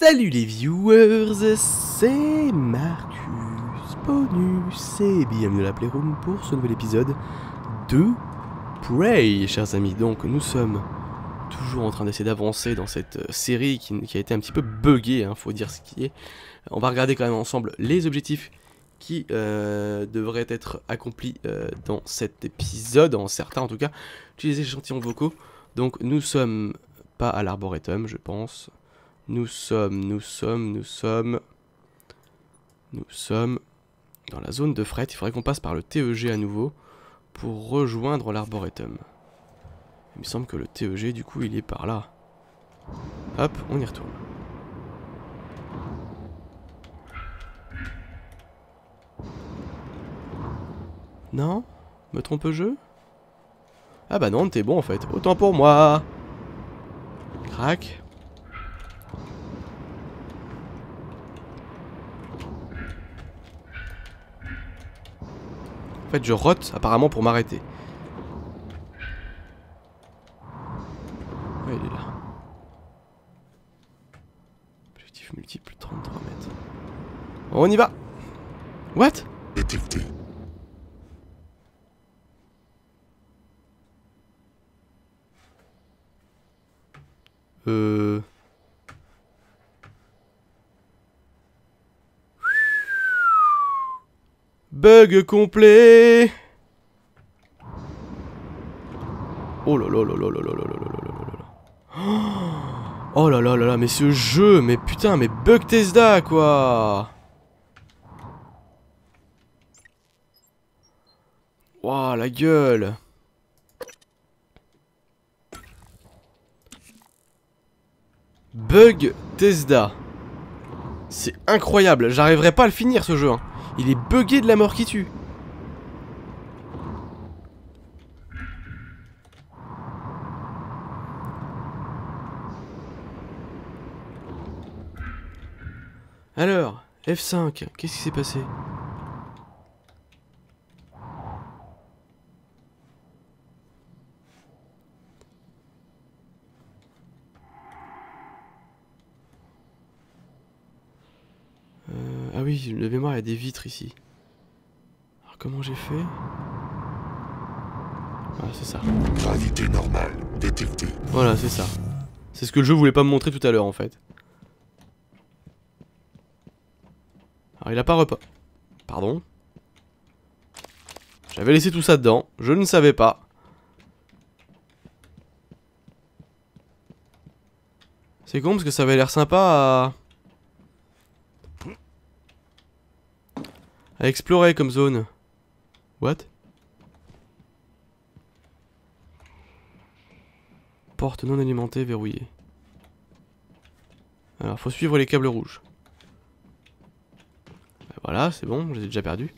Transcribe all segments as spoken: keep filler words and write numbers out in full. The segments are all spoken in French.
Salut les viewers, c'est Marcus Bonus et bienvenue à la Playroom pour ce nouvel épisode de Prey, chers amis. Donc nous sommes toujours en train d'essayer d'avancer dans cette série qui, qui a été un petit peu buggée, hein, faut dire ce qui est. On va regarder quand même ensemble les objectifs qui euh, devraient être accomplis euh, dans cet épisode, en certains en tout cas. Utiliser les échantillons vocaux, donc nous sommes pas à l'arboretum je pense. Nous sommes, nous sommes, nous sommes, nous sommes dans la zone de fret. Il faudrait qu'on passe par le T E G à nouveau pour rejoindre l'arboretum. Il me semble que le T E G, du coup, il est par là. Hop, on y retourne. Non? Me trompe-je? Ah bah non, t'es bon en fait. Autant pour moi. Crac. En fait, je rote apparemment pour m'arrêter. Ouais, il est là. Objectif multiple, trente-trois mètres. On y va. What? Détecté. Euh... Bug complet. Oh là là là là là là là là là. Oh là là là là, mais ce jeu, mais putain, mais bug Tesla quoi. Waouh, la gueule. Bug Tesla. C'est incroyable, j'arriverai pas à le finir ce jeu hein. Il est bugué de la mort qui tue. Alors, F cinq, qu'est-ce qui s'est passé? Oui, de mémoire, il y a des vitres ici. Alors, comment j'ai fait? Voilà, c'est ça. Gravité normale détectée. Voilà, c'est ça. C'est ce que le jeu voulait pas me montrer tout à l'heure, en fait. Alors, il a pas repas. Pardon. J'avais laissé tout ça dedans. Je ne savais pas. C'est con, parce que ça avait l'air sympa à... à explorer comme zone. What? Porte non alimentée verrouillée. Alors faut suivre les câbles rouges. Ben voilà, c'est bon, je les ai déjà perdus.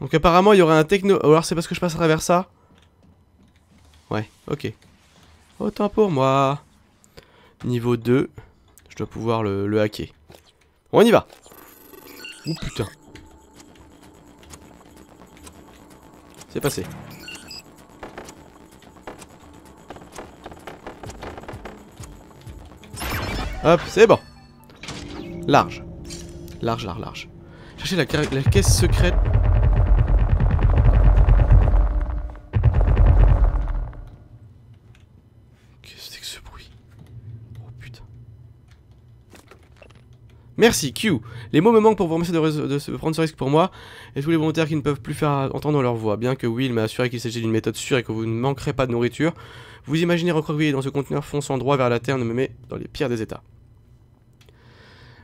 Donc apparemment il y aurait un techno... Oh, alors c'est parce que je passe à travers ça? Ouais, ok. Autant pour moi. Niveau deux. Je dois pouvoir le, le hacker. On y va. Oh putain. C'est passé. Hop, c'est bon. Large. Large, large, large. Cherchez la, la caisse secrète... Merci, Q. Les mots me manquent pour vous remercier de, de, de prendre ce risque pour moi et tous les volontaires qui ne peuvent plus faire entendre leur voix. Bien que Will m'a assuré qu'il s'agit d'une méthode sûre et que vous ne manquerez pas de nourriture, vous imaginez recroqueviller dans ce conteneur fonçant droit vers la terre ne me met dans les pires des états.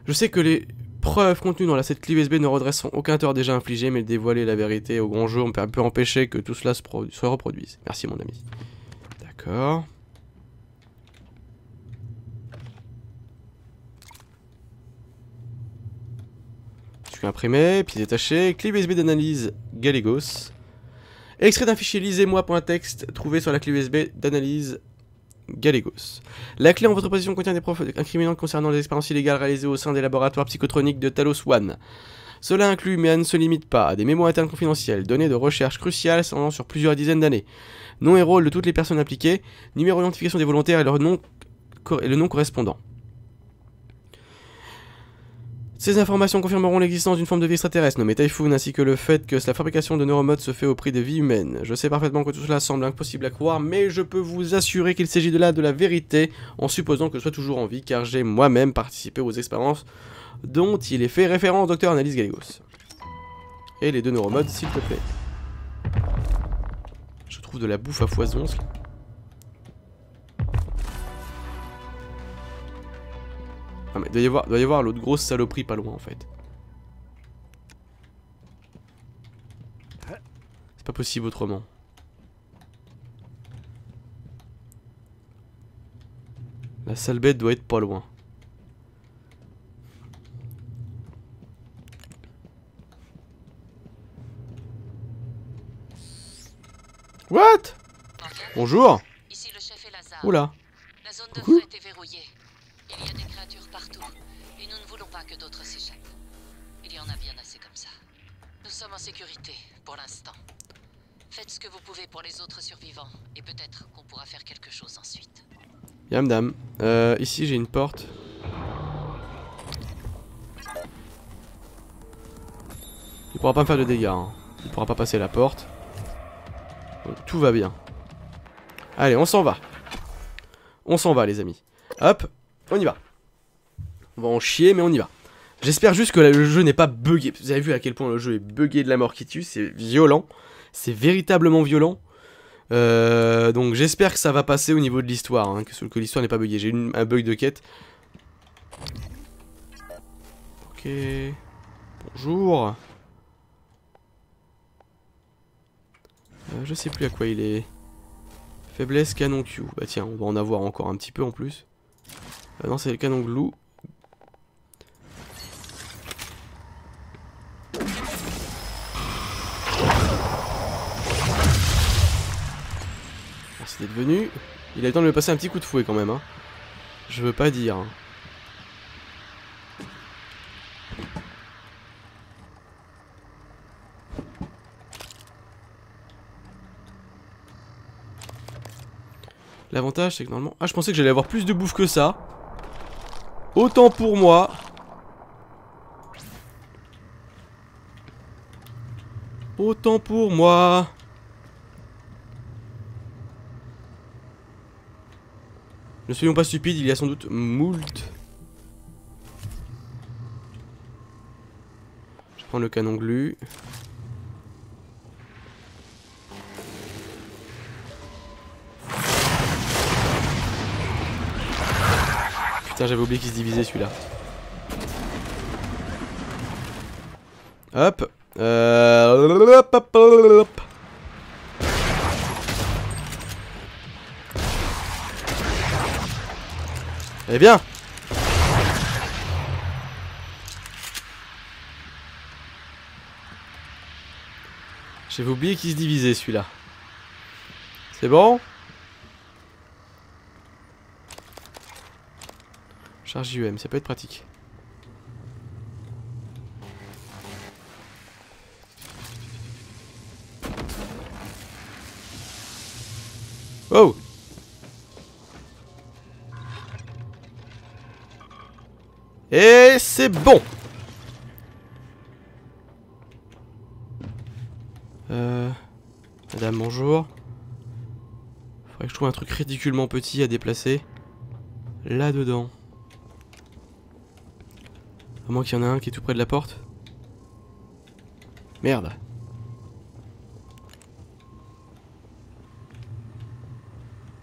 Je sais que les preuves contenues dans la cette clé U S B ne redresseront aucun tort déjà infligé, mais dévoiler la vérité au grand jour peut empêcher que tout cela se, se reproduise. Merci, mon ami. D'accord. Imprimé, puis détaché, clé U S B d'analyse Gallegos. Extrait d'un fichier lisez-moi.txt trouvé sur la clé U S B d'Annelise Gallegos. La clé en votre possession contient des preuves incriminantes concernant les expériences illégales réalisées au sein des laboratoires psychotroniques de Talos One. Cela inclut, mais ne se limite pas, à des mémoires internes confidentielles, données de recherche cruciales s'étendant sur plusieurs dizaines d'années, nom et rôle de toutes les personnes impliquées, numéro d'identification des volontaires et, leur nom, et le nom correspondant. Ces informations confirmeront l'existence d'une forme de vie extraterrestre nommée Typhoon, ainsi que le fait que la fabrication de neuromodes se fait au prix de vies humaines. Je sais parfaitement que tout cela semble impossible à croire, mais je peux vous assurer qu'il s'agit de là de la vérité, en supposant que je sois toujours en vie, car j'ai moi-même participé aux expériences dont il est fait référence, docteur Annelise Gallegos. Et les deux neuromodes, s'il te plaît. Je trouve de la bouffe à foison. Ah mais doit y avoir, doit y avoir l'autre grosse saloperie pas loin en fait. C'est pas possible autrement. La sale bête doit être pas loin. What? Bonjour. Ici le chef et Lazare. Oula. La zone de feu était verrouillée. Il y a des créatures partout et nous ne voulons pas que d'autres s'échappent. Il y en a bien assez comme ça. Nous sommes en sécurité pour l'instant. Faites ce que vous pouvez pour les autres survivants et peut-être qu'on pourra faire quelque chose ensuite. Yam dame. Euh, ici j'ai une porte. Il pourra pas me faire de dégâts. Hein. Il pourra pas passer la porte. Tout va bien. Allez, on s'en va. On s'en va, les amis. Hop, on y va. On va en chier, mais on y va. J'espère juste que là, le jeu n'est pas buggé. Vous avez vu à quel point le jeu est buggé de la mort qui tue. C'est violent. C'est véritablement violent. Euh, donc j'espère que ça va passer au niveau de l'histoire. Hein, que que l'histoire n'est pas buggée. J'ai eu un bug de quête. Ok. Bonjour. Euh, je sais plus à quoi il est. Faiblesse canon Q. Bah tiens, on va en avoir encore un petit peu en plus. Euh, non, c'est le canon glou. Merci d'être venu. Il a eu le temps de me passer un petit coup de fouet quand même. Hein. Je veux pas dire. L'avantage c'est que normalement... Ah je pensais que j'allais avoir plus de bouffe que ça. Autant pour moi. Autant pour moi. Ne soyons pas stupides, il y a sans doute moult. Je prends le canon glu. Tiens, j'avais oublié qu'il se divisait celui-là. Hop. Euh... hop, hop, hop. Eh bien. J'avais oublié qu'il se divisait celui-là. C'est bon ? Charge U M, ça peut être pratique. Oh! Et c'est bon! Euh... Madame, bonjour. Faudrait que je trouve un truc ridiculement petit à déplacer. Là-dedans. À moins qu'il y en a un qui est tout près de la porte. Merde.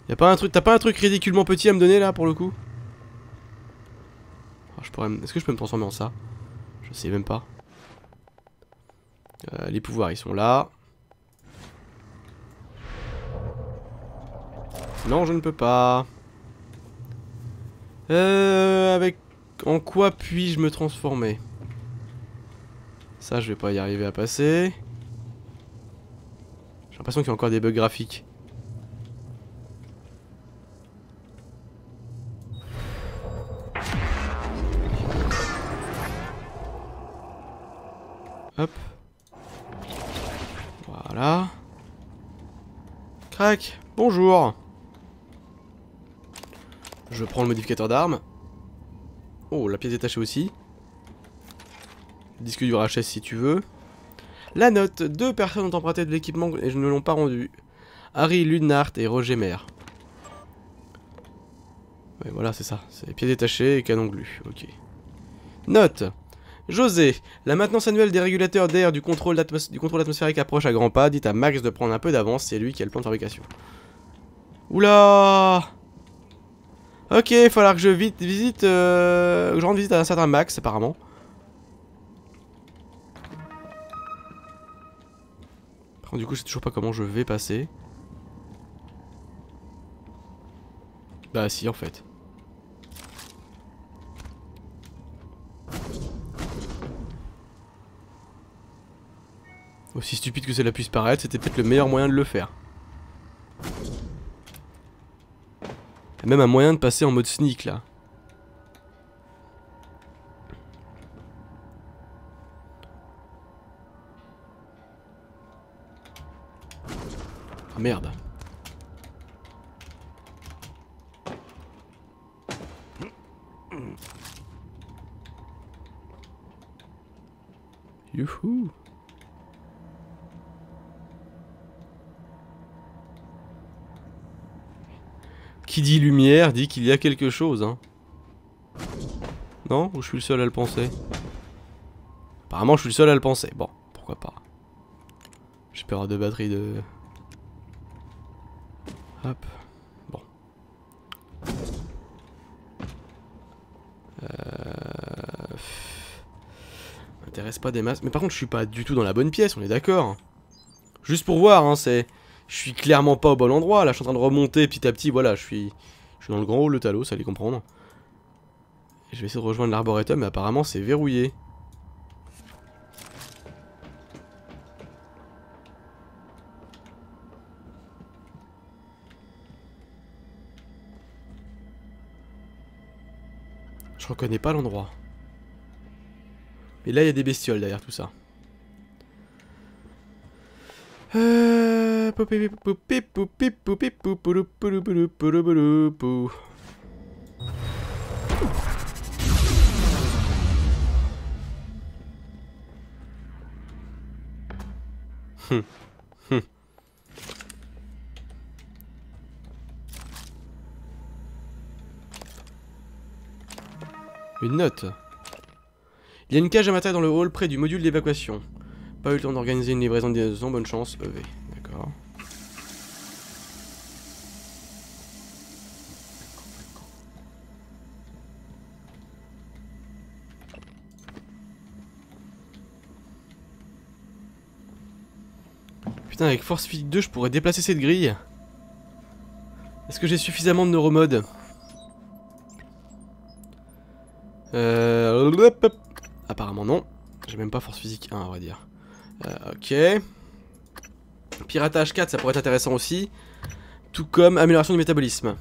Y'a pas un truc. T'as pas un truc ridiculement petit à me donner là pour le coup? Oh, je pourrais. Est-ce que je peux me transformer en ça? Je sais même pas. Euh, les pouvoirs ils sont là. Non je ne peux pas. Euh. Avec. En quoi puis-je me transformer? Ça, je vais pas y arriver à passer. J'ai l'impression qu'il y a encore des bugs graphiques. Hop. Voilà. Crac, bonjour. Je prends le modificateur d'armes. Oh, la pièce détachée aussi. Disque du R H S si tu veux. La note, deux personnes ont emprunté de l'équipement et ne l'ont pas rendu. Harry Ludnart et Roger Mer. Et voilà, c'est ça. C'est pièces détachées et canon glu. Ok. Note. José, la maintenance annuelle des régulateurs d'air du contrôle atmosphérique approche à grands pas. Dites à Max de prendre un peu d'avance, c'est lui qui a le plan de fabrication. Oula. Ok, il va falloir que je vite visite, euh, que je rende visite à un certain Max apparemment. Par contre, du coup, je sais toujours pas comment je vais passer. Bah si, en fait. Aussi stupide que cela puisse paraître, c'était peut-être le meilleur moyen de le faire. Il y a même un moyen de passer en mode sneak là. Ah merde. Youhou. Qui dit lumière dit qu'il y a quelque chose, hein. Non? Ou je suis le seul à le penser? Apparemment je suis le seul à le penser, bon, pourquoi pas. J'ai peur à deux batteries de... Hop, bon. Euh... M'intéresse pas des masses, mais par contre je suis pas du tout dans la bonne pièce, on est d'accord. Juste pour voir, hein, c'est... Je suis clairement pas au bon endroit, là je suis en train de remonter petit à petit, voilà, je suis je suis dans le grand hall, le Talos, allez comprendre. Et je vais essayer de rejoindre l'arboretum, mais apparemment c'est verrouillé. Je reconnais pas l'endroit. Mais là il y a des bestioles derrière tout ça. Euh... Hum, hum. Une note. Il y a une cage à matériel dans le hall près du module d'évacuation. Pas eu le temps d'organiser une livraison de liaison, bonne chance, E V. D'accord. Putain, avec force physique deux, je pourrais déplacer cette grille. Est-ce que j'ai suffisamment de neuromodes? Euh... Apparemment non. J'ai même pas force physique un, à vrai dire. Euh, ok. Piratage quatre, ça pourrait être intéressant aussi. Tout comme amélioration du métabolisme.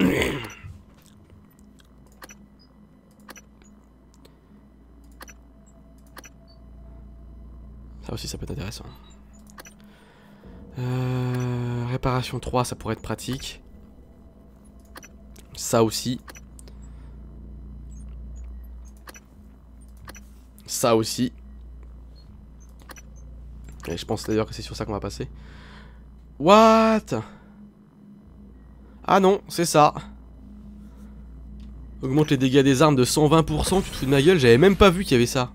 Ça aussi ça peut être intéressant. Euh, réparation trois, ça pourrait être pratique. Ça aussi. Ça aussi. Et je pense d'ailleurs que c'est sur ça qu'on va passer. What? Ah non, c'est ça. Augmente les dégâts des armes de cent vingt pour cent, tu te fous de ma gueule, j'avais même pas vu qu'il y avait ça.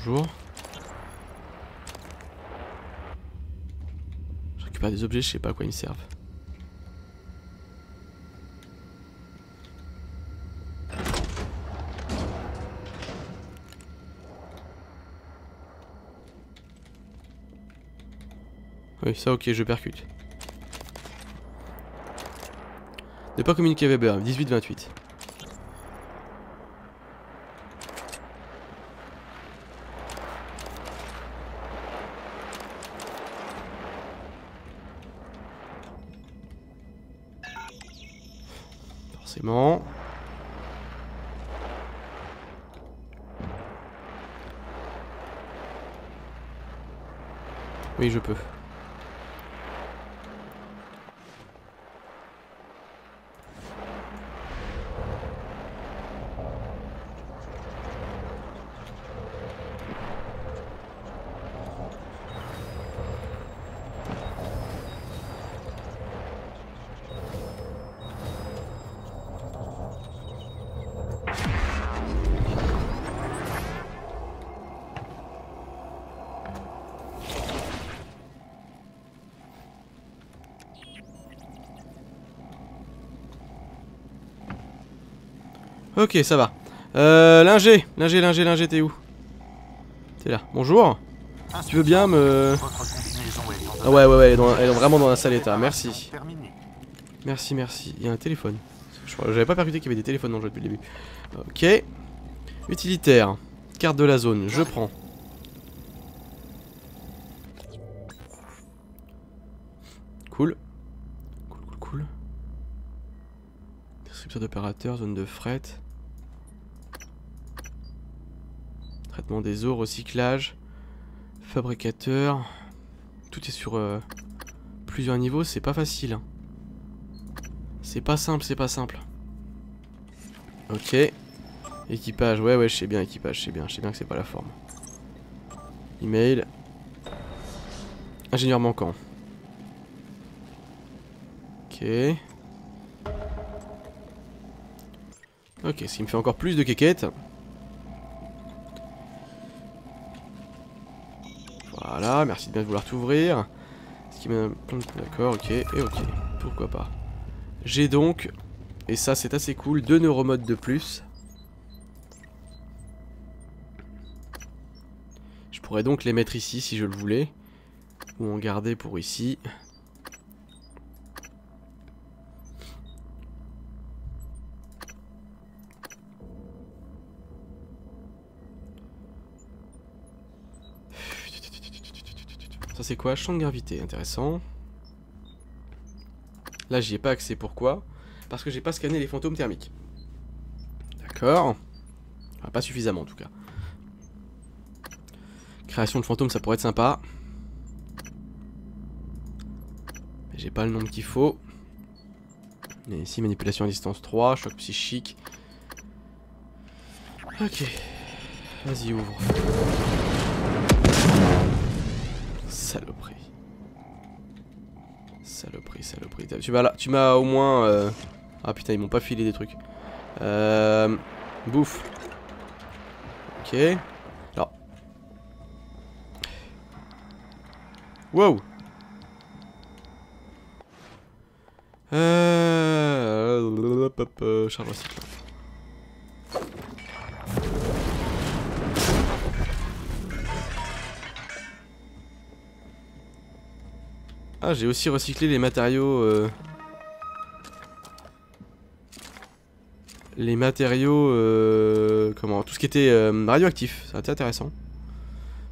Je récupère des objets, je sais pas à quoi ils me servent. Oui, ça ok, je percute. Ne pas communiquer à Weber, dix-huit vingt-huit. Forcément. Oui, je peux. Ok, ça va. Euh, Linger, Linger, Linger, Linger, t'es où? T'es là. Bonjour. Tu veux bien me... Ah ouais, ouais, ouais, elle est, dans, elle est vraiment dans un sale état. Merci. Merci, merci. Il y a un téléphone. J'avais pas percuté qu'il y avait des téléphones dans le jeu depuis le début. Ok. Utilitaire. Carte de la zone. Je prends. Cool. Cool, cool, cool. Description d'opérateur, zone de fret. Traitement des eaux, recyclage, fabricateur. Tout est sur euh, plusieurs niveaux, c'est pas facile. C'est pas simple, c'est pas simple. Ok. Équipage, ouais ouais je sais bien équipage, je sais bien, je sais bien que c'est pas la forme. Email. Ingénieur manquant. Ok. Ok, ce qui me fait encore plus de quéquettes. Voilà, merci de bien vouloir t'ouvrir. Ce qui m'a... D'accord, ok, et ok, pourquoi pas. J'ai donc, et ça c'est assez cool, deux neuromodes de plus. Je pourrais donc les mettre ici si je le voulais. Ou en garder pour ici. Ça c'est quoi? Champ de gravité, intéressant. Là j'y ai pas accès, pourquoi? Parce que j'ai pas scanné les fantômes thermiques. D'accord. Enfin, pas suffisamment en tout cas. Création de fantômes, ça pourrait être sympa. Mais j'ai pas le nombre qu'il faut. Et ici manipulation à distance trois, choc psychique. Ok. Vas-y ouvre. Saloperie. Saloperie, saloperie. Tu m'as, tu m'as au moins... Euh... Ah putain, ils m'ont pas filé des trucs. Euh... Bouffe. Ok. Alors. Wow. Euh... Charge recyclable. Ah, j'ai aussi recyclé les matériaux euh... Les matériaux euh... Comment? Tout ce qui était euh, radioactif. C'était intéressant.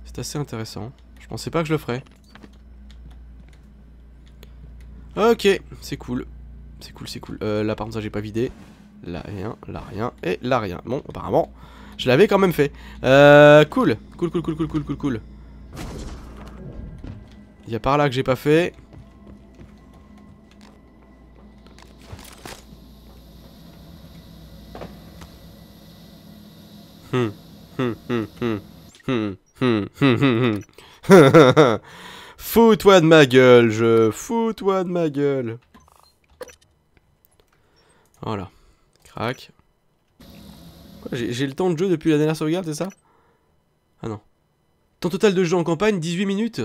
C'est assez intéressant. Je pensais pas que je le ferais. Ok, c'est cool. C'est cool, c'est cool. euh, Là par contre ça j'ai pas vidé. Là rien, là rien et là rien. Bon apparemment je l'avais quand même fait. euh, Cool, cool, cool, cool, cool, cool, cool, cool. Il y a par là que j'ai pas fait. Hum, hum, hum, hum, hum, hum, hum, hum. Fous-toi de ma gueule, je... Fous-toi de ma gueule. Voilà. Crac. J'ai le temps de jeu depuis la dernière sauvegarde, c'est ça? Ah non. Temps total de jeu en campagne, dix-huit minutes.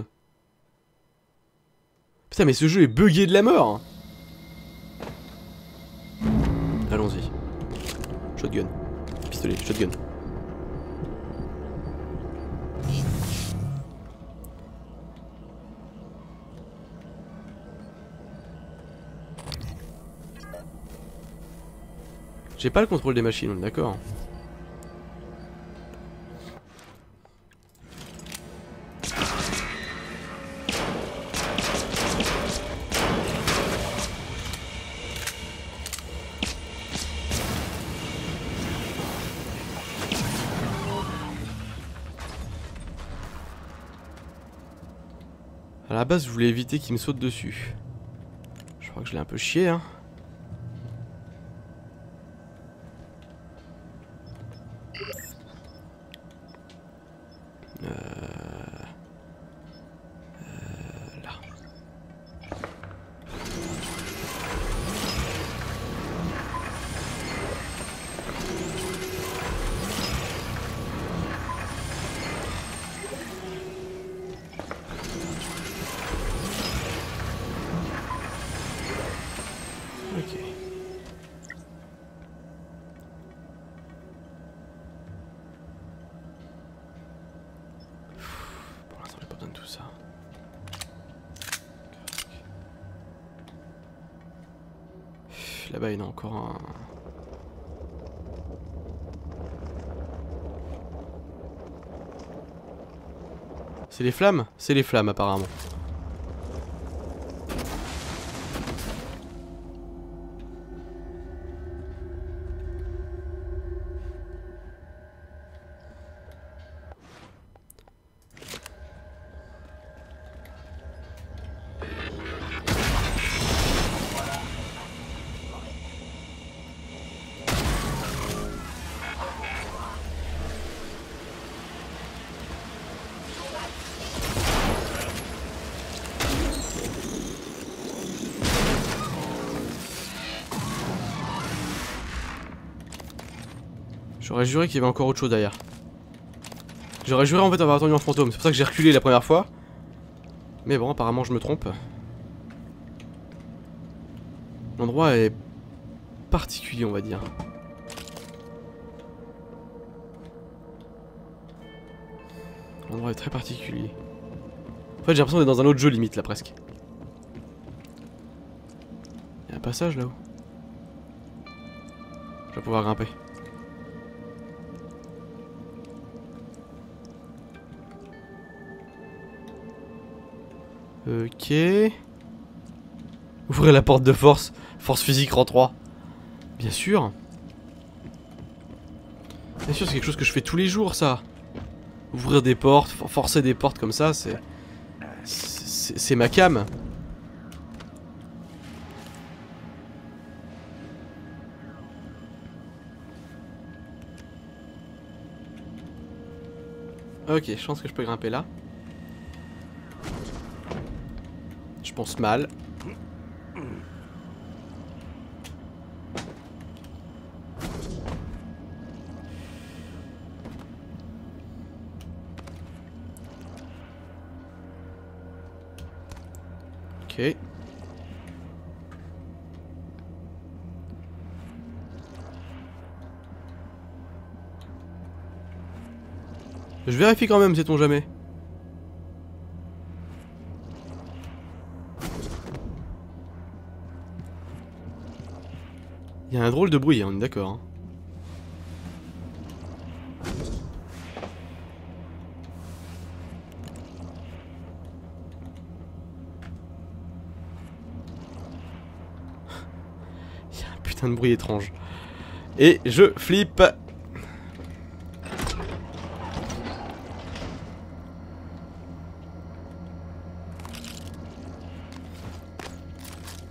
Putain mais ce jeu est bugué de la mort. Allons-y. Shotgun. Pistolet, shotgun. J'ai pas le contrôle des machines, on est d'accord. À la base, je voulais éviter qu'il me saute dessus. Je crois que je l'ai un peu chié, hein. Euh... Euh... Là. Ok. Là-bas, il y en a encore un... C'est les flammes? C'est les flammes, apparemment. J'aurais juré qu'il y avait encore autre chose derrière. J'aurais juré en fait avoir attendu un fantôme. C'est pour ça que j'ai reculé la première fois. Mais bon, apparemment je me trompe. L'endroit est particulier, on va dire. L'endroit est très particulier. En fait, j'ai l'impression d'être dans un autre jeu limite là presque. Il y a un passage là-haut. Je vais pouvoir grimper. Ok. Ouvrez la porte de force. Force physique rang trois. Bien sûr. Bien sûr, c'est quelque chose que je fais tous les jours, ça. Ouvrir des portes, forcer des portes comme ça, c'est... C'est ma cam. Ok, je pense que je peux grimper là. Je pense mal. Ok. Je vérifie quand même, sait-on jamais. Il y a un drôle de bruit, hein, on est d'accord. Hein. Il y a un putain de bruit étrange. Et je flippe.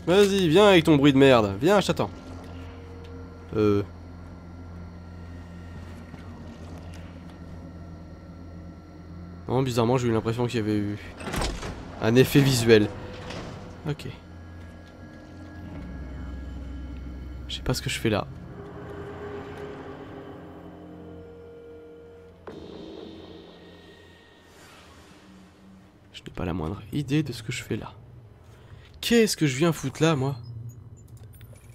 Vas-y, viens avec ton bruit de merde. Viens, je t'attends. Euh... Non, bizarrement j'ai eu l'impression qu'il y avait eu un effet visuel. Ok. Je sais pas ce que je fais là. Je n'ai pas la moindre idée de ce que je fais là. Qu'est-ce que je viens foutre là, moi?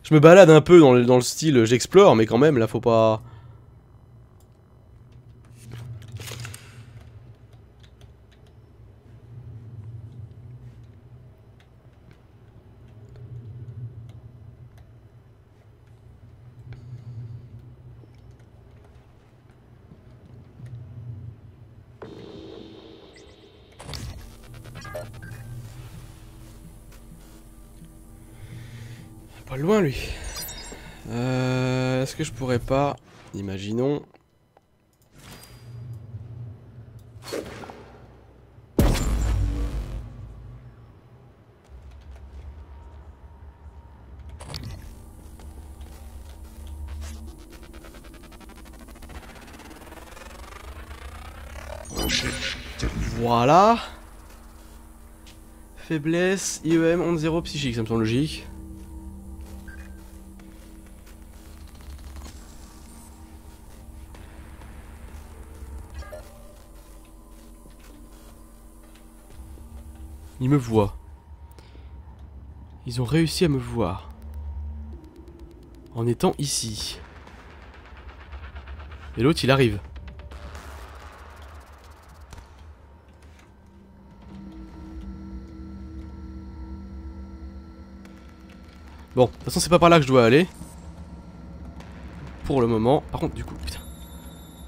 Je me balade un peu dans le, dans le style, j'explore, mais quand même, là, faut pas... pas loin lui. Euh, Est-ce que je pourrais pas... Imaginons... Voilà. Faiblesse, I E M, onze zéro psychique, ça me semble logique. Ils me voient. Ils ont réussi à me voir. En étant ici. Et l'autre, il arrive. Bon, de toute façon c'est pas par là que je dois aller. Pour le moment. Par contre du coup, putain.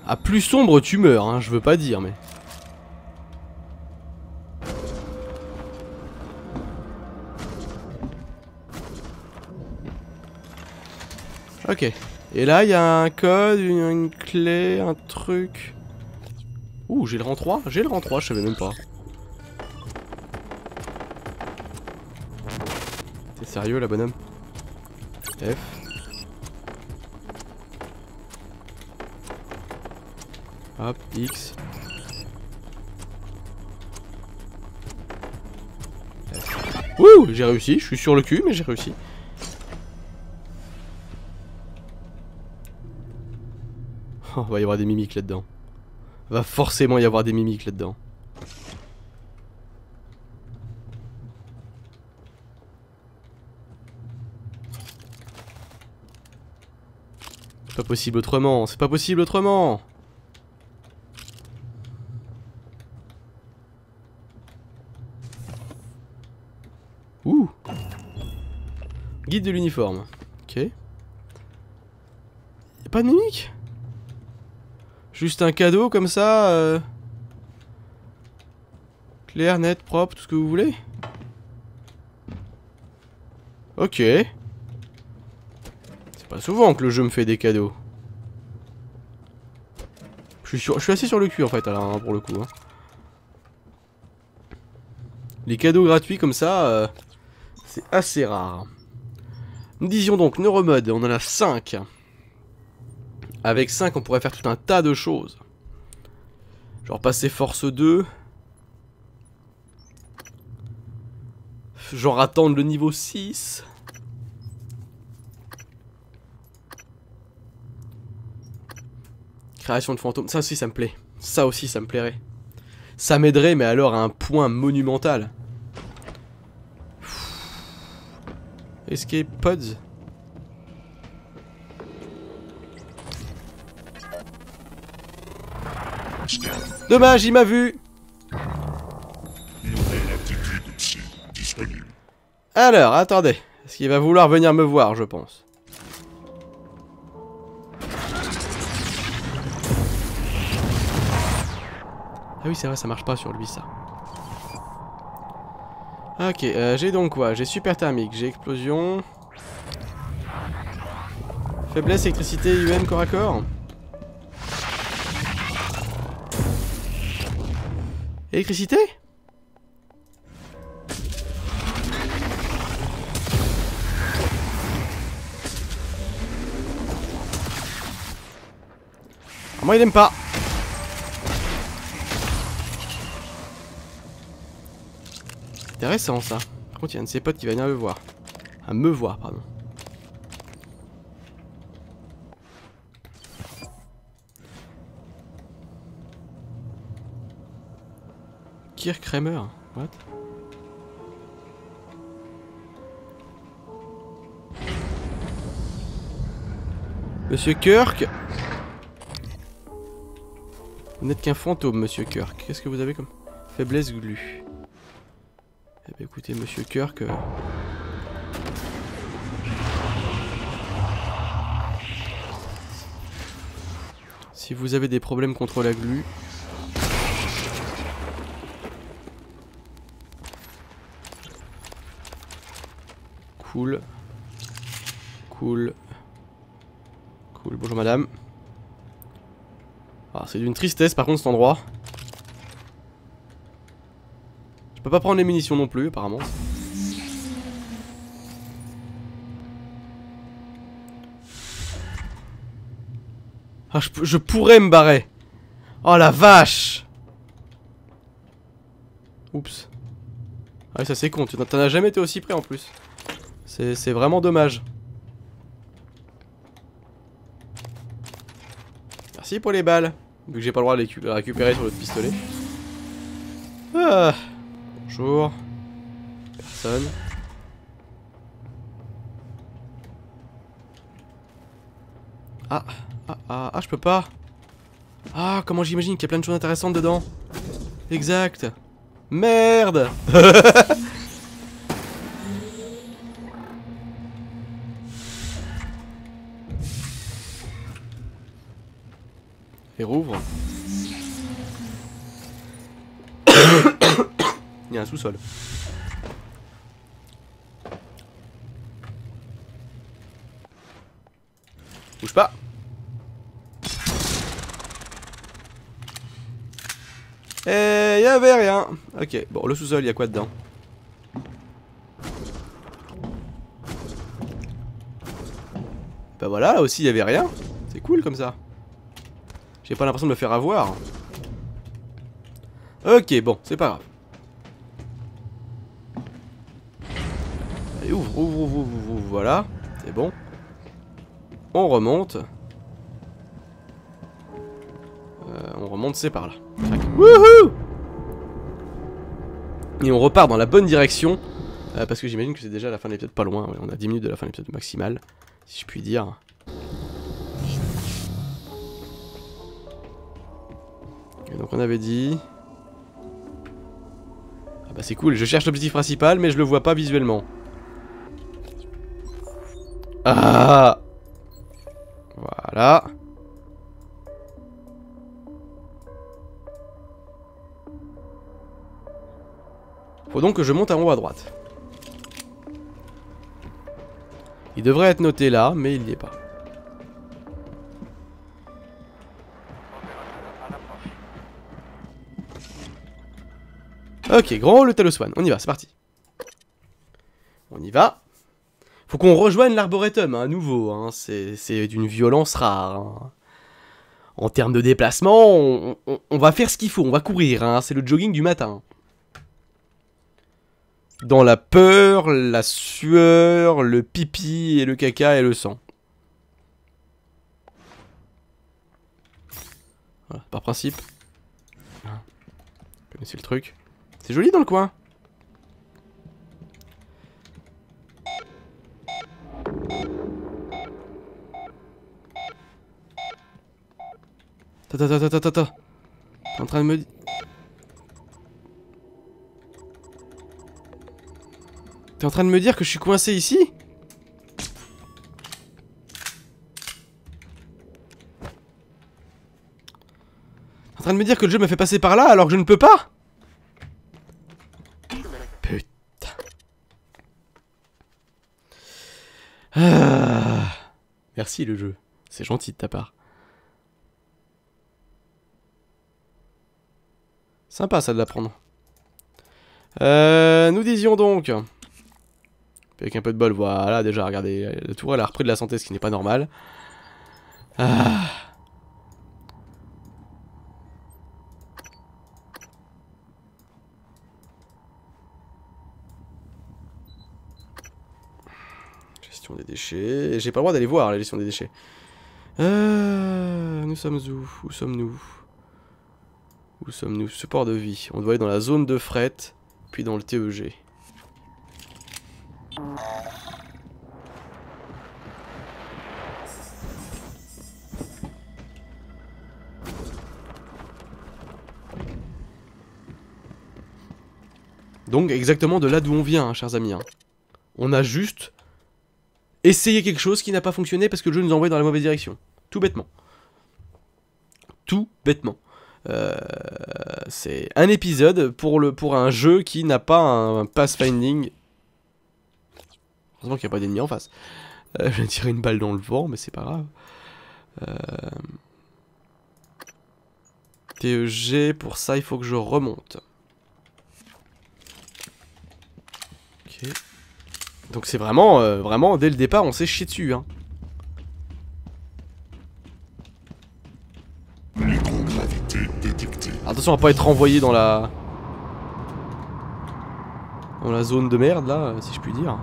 À plus sombre tu meurs, hein, je veux pas dire mais. Ok. Et là il y a un code, une, une clé, un truc. Ouh, j'ai le rang trois, j'ai le rang trois, je savais même pas. T'es sérieux là bonhomme? F. Hop, X. F. Ouh, j'ai réussi, je suis sur le cul, mais j'ai réussi. Oh, va y avoir des mimiques là-dedans. Va forcément y avoir des mimiques là-dedans. C'est pas possible autrement, c'est pas possible autrement. Ouh. Guide de l'uniforme. Ok. Y'a pas de mimique? Juste un cadeau comme ça euh... clair, net, propre, tout ce que vous voulez. Ok. Pas souvent que le jeu me fait des cadeaux. Je suis, sur... je suis assez sur le cul en fait alors, hein, pour le coup. Hein. Les cadeaux gratuits comme ça, euh, c'est assez rare. Nous disions donc Neuromode, on en a cinq. Avec cinq on pourrait faire tout un tas de choses. Genre passer force deux. Genre attendre le niveau six. Création de fantômes, ça aussi ça me plaît. Ça aussi ça me plairait. Ça m'aiderait mais alors à un point monumental. Escape pods. Dommage, il m'a vu. Alors, attendez. Est-ce qu'il va vouloir venir me voir, je pense. Ah oui c'est vrai ça marche pas sur lui ça. Ok euh, j'ai donc quoi? J'ai super thermique, j'ai explosion. Faiblesse, électricité, U M, corps à corps. Électricité? Ah, moi il aime pas. Intéressant ça. Par contre il y a un de ses potes qui va venir me voir. À me voir pardon. Kirk Kramer. What? Monsieur Kirk. Vous n'êtes qu'un fantôme monsieur Kirk. Qu'est-ce que vous avez comme faiblesse glu? Eh bien, écoutez, monsieur Kirk. Euh... Si vous avez des problèmes contre la glu. Cool. Cool. Cool, bonjour madame. Ah, c'est d'une tristesse par contre cet endroit. Je peux pas prendre les munitions non plus apparemment. Ah, je, je pourrais me barrer. Oh la vache. Oups. Ah oui, ça c'est con, tu t'en as jamais été aussi près en plus. C'est vraiment dommage. Merci pour les balles, vu que j'ai pas le droit de les récupérer sur l'autre pistolet. Ah. Bonjour. Personne. Ah, ah, ah, ah, je peux pas. Ah, comment j'imagine qu'il y a plein de choses intéressantes dedans. Exact. Merde. Et rouvre. Il y a un sous-sol. Bouge pas. Et il y avait rien. Ok, bon, le sous-sol, il y a quoi dedans? Bah voilà, là aussi, il y avait rien. C'est cool comme ça. J'ai pas l'impression de me faire avoir. Ok, bon, c'est pas grave. Allez, ouvre, ouvre, ouvre, ouvre, ouvre, voilà. C'est bon. On remonte. Euh, on remonte, c'est par là. Wouhou! Et on repart dans la bonne direction. Euh, parce que j'imagine que c'est déjà la fin de l'épisode, pas loin. On a dix minutes de la fin de l'épisode maximale, si je puis dire. Donc on avait dit... Ah bah c'est cool, je cherche l'objectif principal mais je le vois pas visuellement. Ah. Voilà. Faut donc que je monte en haut à droite. Il devrait être noté là, mais il n'y est pas. Ok, grand le Talos One, on y va, c'est parti. On y va. Faut qu'on rejoigne l'arboretum, hein, à nouveau, hein, c'est d'une violence rare. Hein. En termes de déplacement, on, on, on va faire ce qu'il faut, on va courir, hein, c'est le jogging du matin. Dans la peur, la sueur, le pipi et le caca et le sang. Voilà, par principe. Vous connaissez le truc. C'est joli dans le coin. Attends, attends, attends, attends. T'es en train de me... T'es en train de me dire que je suis coincé ici? T'es en train de me dire que le jeu me fait passer par là alors que je ne peux pas? Ah, merci le jeu, c'est gentil de ta part. Sympa ça de l'apprendre. Euh, nous disions donc... Avec un peu de bol, voilà déjà, regardez, la tour elle a repris de la santé, ce qui n'est pas normal. Ah. Des déchets. J'ai pas le droit d'aller voir la gestion des déchets. Euh, nous sommes où? Où sommes-nous? Où sommes-nous? Support de vie. On doit aller dans la zone de fret, puis dans le T E G. Donc exactement de là d'où on vient, hein, chers amis. Hein. On a juste... essayer quelque chose qui n'a pas fonctionné parce que le jeu nous envoie dans la mauvaise direction. Tout bêtement. Tout bêtement. Euh, c'est un épisode pour, le, pour un jeu qui n'a pas un, un pathfinding. Heureusement qu'il n'y a pas d'ennemi en face. Euh, je vais tirer une balle dans le vent, mais c'est pas grave. Euh... T E G, pour ça il faut que je remonte. Ok. Donc c'est vraiment, euh, vraiment, dès le départ on s'est chié dessus, hein. Alors, attention à pas être renvoyé dans la... Dans la zone de merde là, si je puis dire.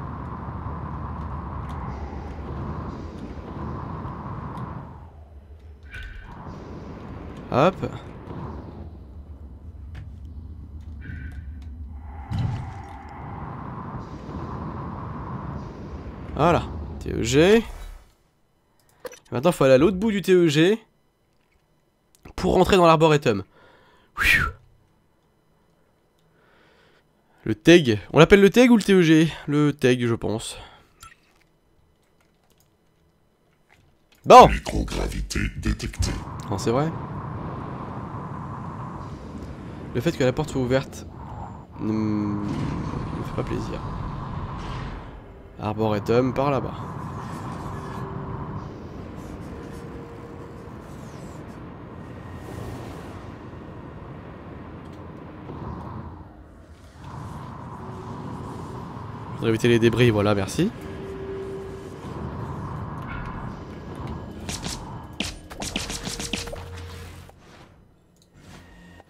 Hop. Voilà, T E G. Et maintenant, il faut aller à l'autre bout du T E G pour rentrer dans l'arboretum. Le T E G. On l'appelle le T E G ou le T E G? Le T E G, je pense. Bon. Microgravité détectée. Non, c'est vrai. Le fait que la porte soit ouverte ne me fait pas plaisir. Arboretum par là-bas. Je voudrais éviter les débris, voilà, merci.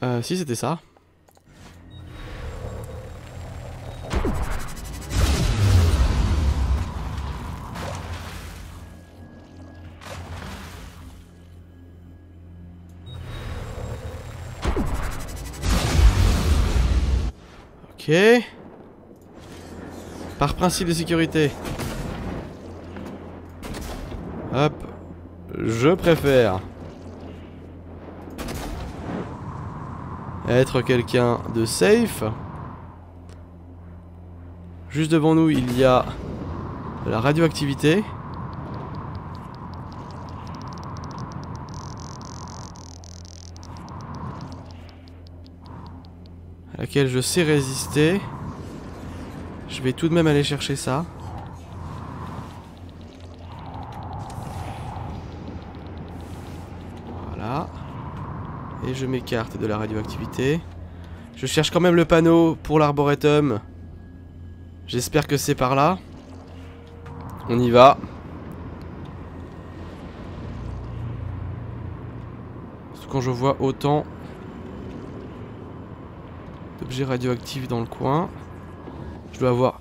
Euh, si c'était ça. Ok. Par principe de sécurité. Hop. Je préfère être quelqu'un de safe. Juste devant nous, il y a de la radioactivité. À laquelle je sais résister. Je vais tout de même aller chercher ça. Voilà. Et je m'écarte de la radioactivité. Je cherche quand même le panneau pour l'arboretum. J'espère que c'est par là. On y va. Parce que quand je vois autant d'objets radioactifs dans le coin, je dois avoir,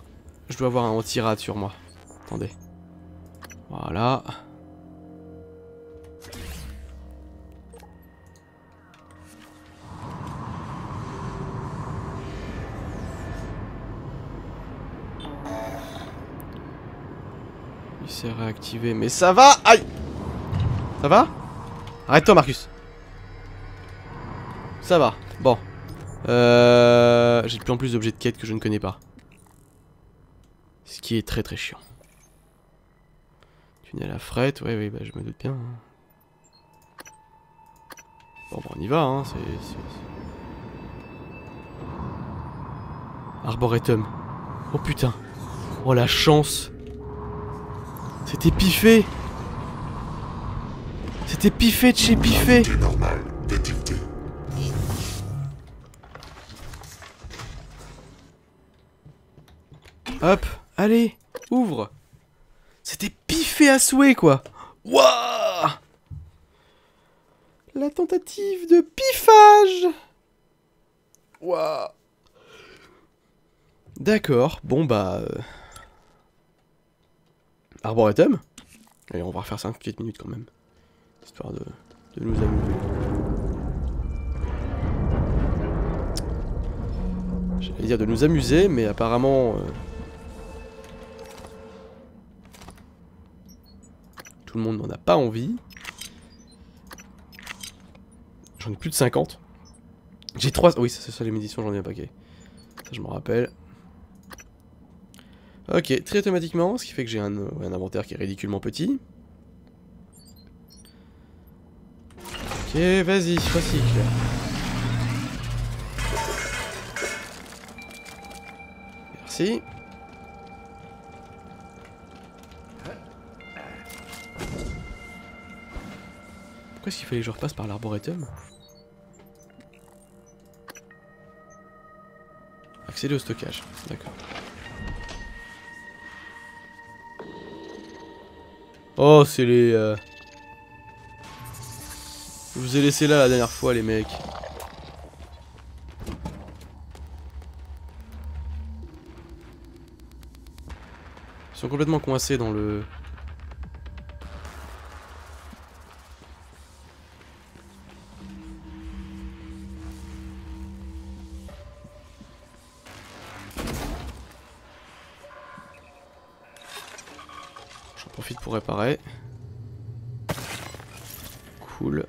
je dois avoir un anti-rad sur moi. Attendez. Voilà. Il s'est réactivé, mais ça va. Aïe. Ça va? Arrête-toi, Marcus. Ça va. Bon. Euh... J'ai de plus en plus d'objets de quête que je ne connais pas. Ce qui est très très chiant. Tunnel à fret, ouais, ouais, bah je me doute bien. Bon, bah on y va, hein, c'est... Arboretum. Oh putain. Oh la chance. C'était piffé. C'était piffé de chez piffé. Hop, allez, ouvre. C'était piffé à souhait, quoi. Wouah. La tentative de piffage. Wouah. D'accord, bon bah... Euh... Arboretum. Allez, on va refaire cinq petites minutes quand même. Histoire de, de nous amuser. J'allais dire de nous amuser, mais apparemment... Euh... Tout le monde n'en a pas envie. J'en ai plus de cinquante. J'ai trois... Oui, c'est ça les méditions, j'en ai un paquet. Ça, je m'en rappelle. Ok, très automatiquement, ce qui fait que j'ai un, un inventaire qui est ridiculement petit. Ok, vas-y, recycle. Merci. Pourquoi est-ce qu'il fallait que je repasse par l'arboretum? Accéder au stockage, d'accord. Oh, c'est les... Euh... Je vous ai laissé là la dernière fois, les mecs. Ils sont complètement coincés dans le... Réparer. Cool.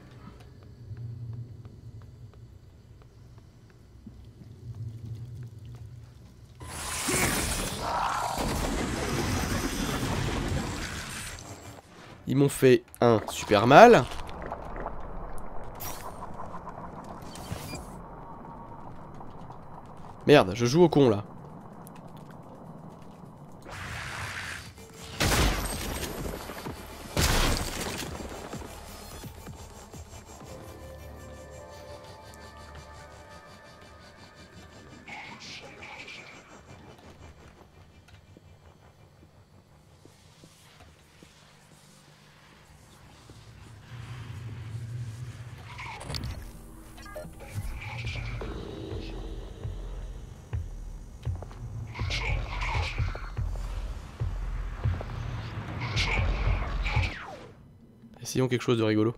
Ils m'ont fait un super mal. Merde, je joue au con là. Essayons quelque chose de rigolo.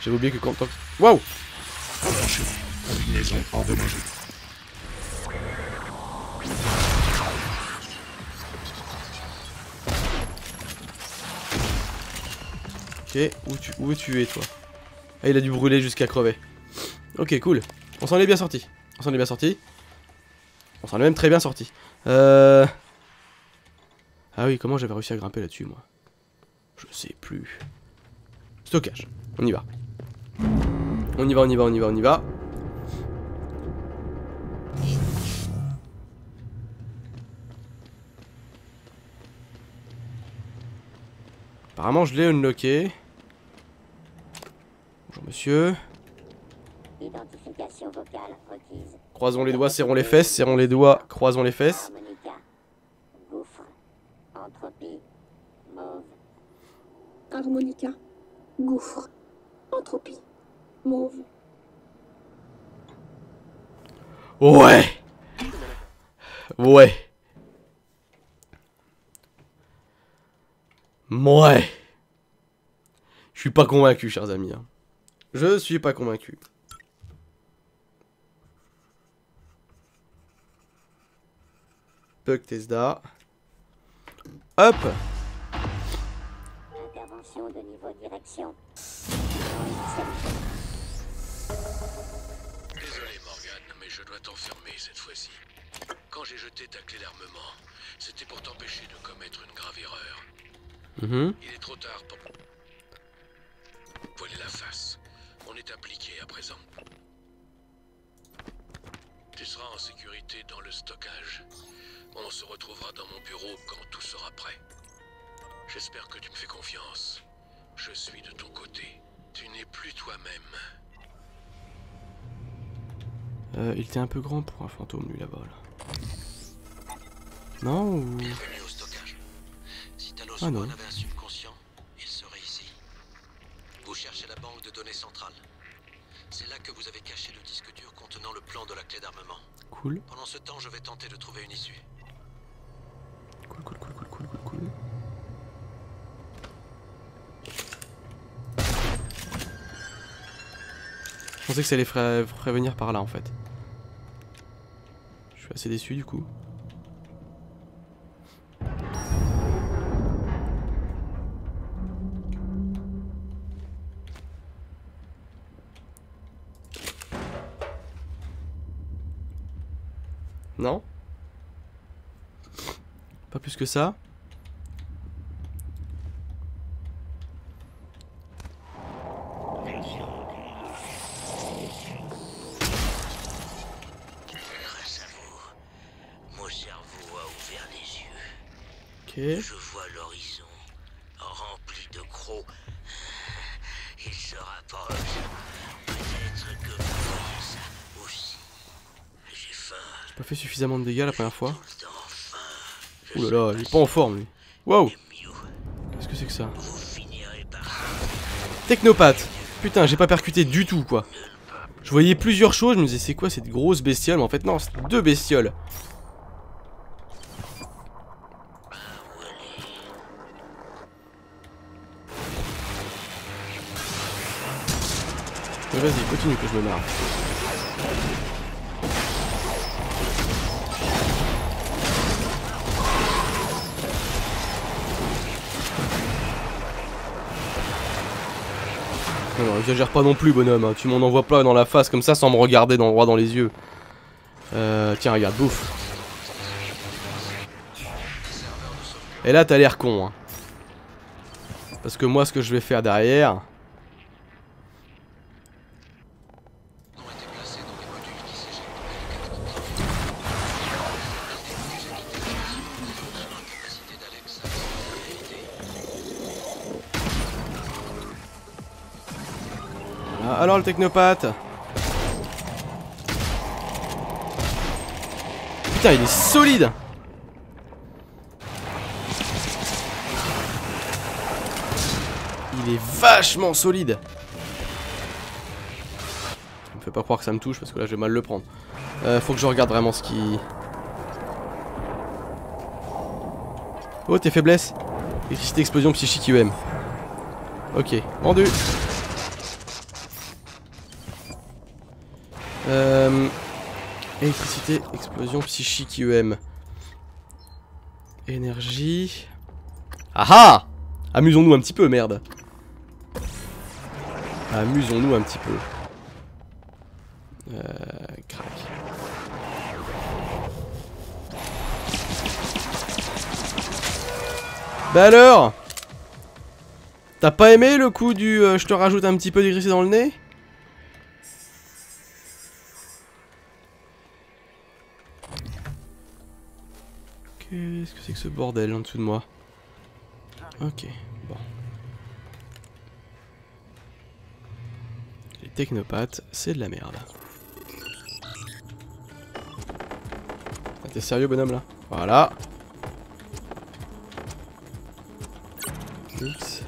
J'avais oublié que quand... Waouh! Combinaison endommagée. Ok, où tu, où tu es toi? Ah, il a dû brûler jusqu'à crever. Ok, cool. On s'en est bien sorti. On s'en est bien sorti. On s'en est même très bien sorti. Euh... Ah oui, comment j'avais réussi à grimper là-dessus, moi? Je sais plus. Stockage. On y va. On y va, on y va, on y va, on y va. Apparemment je l'ai unlocké. Bonjour monsieur. Identification vocale requise. Croisons les doigts, serrons les fesses, serrons les doigts, croisons les fesses. Gouffre. Entropie. Mauve. Harmonica. Gouffre. Entropie. Mauve. Ouais. Ouais. Mouais. Je suis pas convaincu, chers amis. Je suis pas convaincu. Puck Tesda. Hop. Intervention de niveau direction. Désolé Morgane, mais je dois t'enfermer cette fois-ci. Quand j'ai jeté ta clé d'armement, c'était pour t'empêcher de commettre une grave erreur. Mmh. Il est trop tard pour... Voilà la face. On est appliqué à présent. Tu seras en sécurité dans le stockage. On se retrouvera dans mon bureau quand tout sera prêt. J'espère que tu me fais confiance. Je suis de ton côté. Tu n'es plus toi-même. Euh, il était un peu grand pour un fantôme, lui, là-bas. Là. Non ou... Ah non. Avait un subconscient, il serait ici. Vous cherchez la banque de données centrale. C'est là que vous avez caché le disque dur contenant le plan de la clé d'armement. Cool. Pendant ce temps, je vais tenter de trouver une issue. Cool, cool, cool, cool, cool, cool, cool. Je pensais que ça allait ferait venir par là en fait. Je suis assez déçu du coup. Non? Pas plus que ça. vois l'horizon, rempli de crocs. Il se rapproche. Peut-être que vous voyez ça aussi. J'ai faim. J'ai pas fait suffisamment de dégâts la première fois. Ouh là là, il est pas en forme lui. Waouh! Qu'est-ce que c'est que ça? Technopathe! Putain, j'ai pas percuté du tout quoi. Je voyais plusieurs choses, je me disais c'est quoi cette grosse bestiole? Mais en fait, non, c'est deux bestioles. Vas-y, continue que je me marre. Non, non, exagère pas non plus, bonhomme. Hein. Tu m'en envoies pas dans la face comme ça sans me regarder dans, droit dans les yeux. Euh, tiens, regarde, bouffe. Et là, t'as l'air con. Hein. Parce que moi, ce que je vais faire derrière. Alors le technopathe. Putain il est solide. Il est vachement solide. Ça me fait pas croire que ça me touche parce que là je vais mal le prendre. euh, Faut que je regarde vraiment ce qui... Oh tes faiblesses. Électricité, explosion, psychique, U M. Ok, vendu. Euh, électricité, explosion, psychique, U M. Énergie. Ah ah! Amusons-nous un petit peu, merde. Amusons-nous un petit peu. Euh, crac. Bah alors! T'as pas aimé le coup du euh, je te rajoute un petit peu d'électricité dans le nez? Qu'est-ce que c'est que ce bordel en dessous de moi? Ok, bon. Les technopathes, c'est de la merde. Ah, t'es sérieux bonhomme là? Voilà. Oups.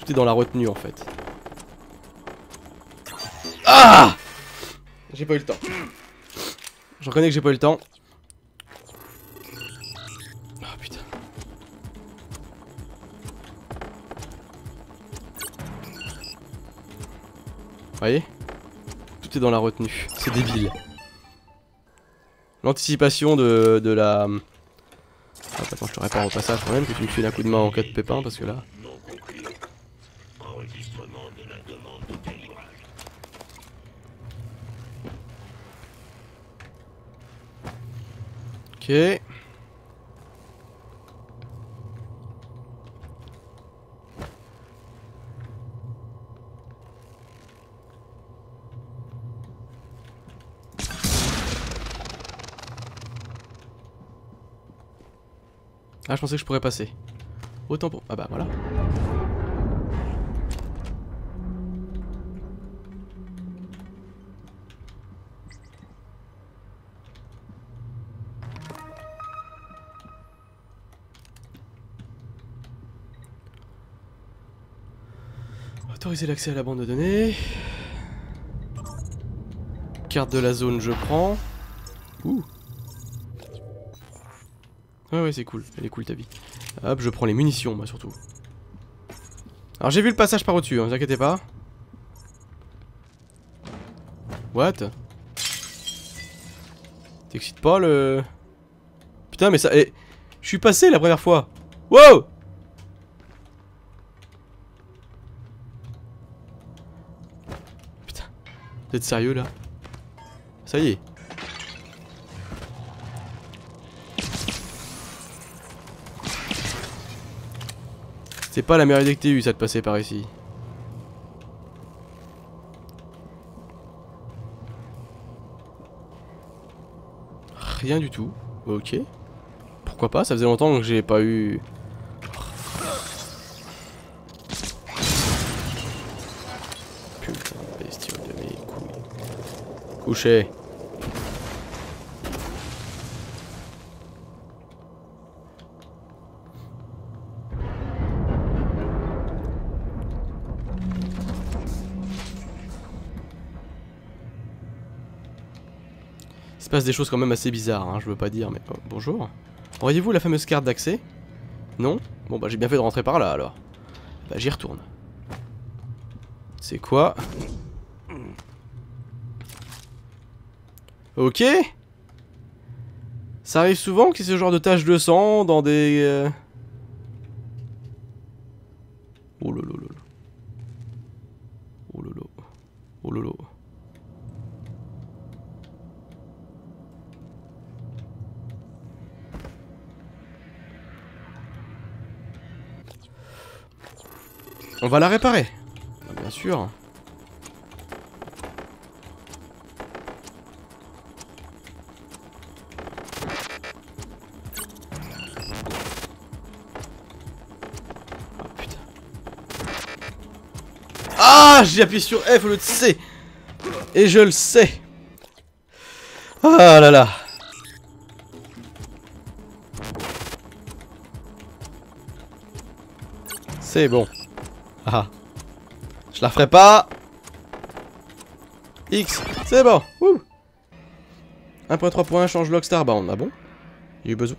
Tout est dans la retenue en fait. Ah! J'ai pas eu le temps. Je reconnais que j'ai pas eu le temps. Ah oh, putain. Vous voyez? Tout est dans la retenue. C'est débile. L'anticipation de, de la... Ah, attends, je te répare au passage quand même, que tu me files un coup de main en cas de pépin parce que là... Ok. Ah, je pensais que je pourrais passer. Autant pour... Ah bah voilà. Autoriser l'accès à la bande de données. Carte de la zone, je prends. Ouh. Ah ouais, c'est cool. Elle est cool ta vie. Hop, je prends les munitions, moi surtout. Alors j'ai vu le passage par au-dessus, hein, vous inquiétez pas. What? T'excites pas le... Putain, mais ça... Eh, je suis passé la première fois. Wow! Vous êtes sérieux là? Ça y est. C'est pas la meilleure idée que t'aies eu ça de passer par ici. Rien du tout. Ok. Pourquoi pas, ça faisait longtemps que j'ai pas eu... Putain, bestiole de mes couilles. Couché. Il se passe des choses quand même assez bizarres, hein, je veux pas dire, mais... Oh, bonjour. Auriez-vous la fameuse carte d'accès? Non? Bon bah j'ai bien fait de rentrer par là alors. Bah j'y retourne. C'est quoi? Ok. Ça arrive souvent qu'il y ait ce genre de taches de sang dans des... Euh... Oh lolo lolo. Oh lolo. Oh lolo. On va la réparer, bien sûr. Oh putain. Ah, j'ai appuyé sur F au lieu de C. Et je le sais. Ah là là. C'est bon. Ah, je la ferai pas. X, c'est bon. un point trois point un change log Starbound. Ah bon? Il y a eu besoin.